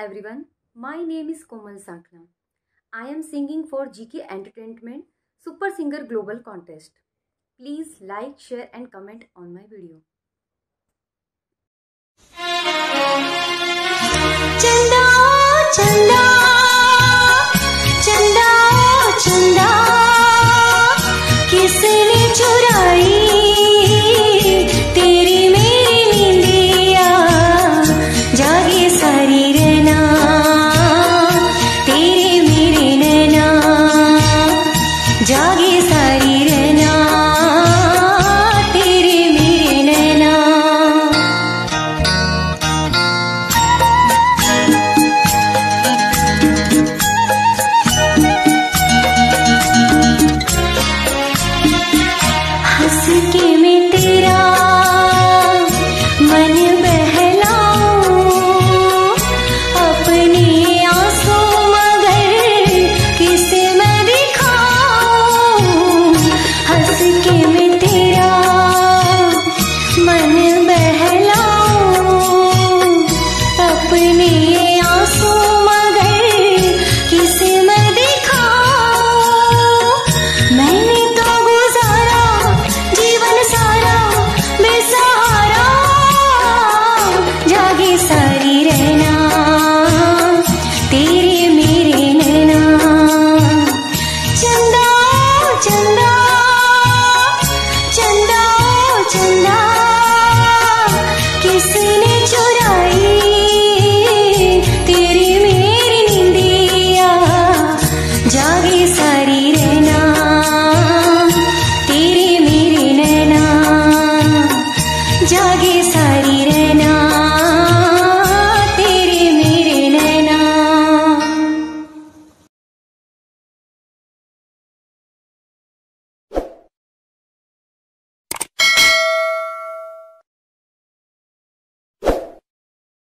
everyone, my name is Komal Sakla. I am singing for GK Entertainment Super Singer Global contest. Please like, share and comment on my video. Chanda o Chanda, Chanda o Chanda, किसने चुराई तेरी मेरी नींदिया, जागे सारी रहना तेरे मेरे नैना, जागे सारी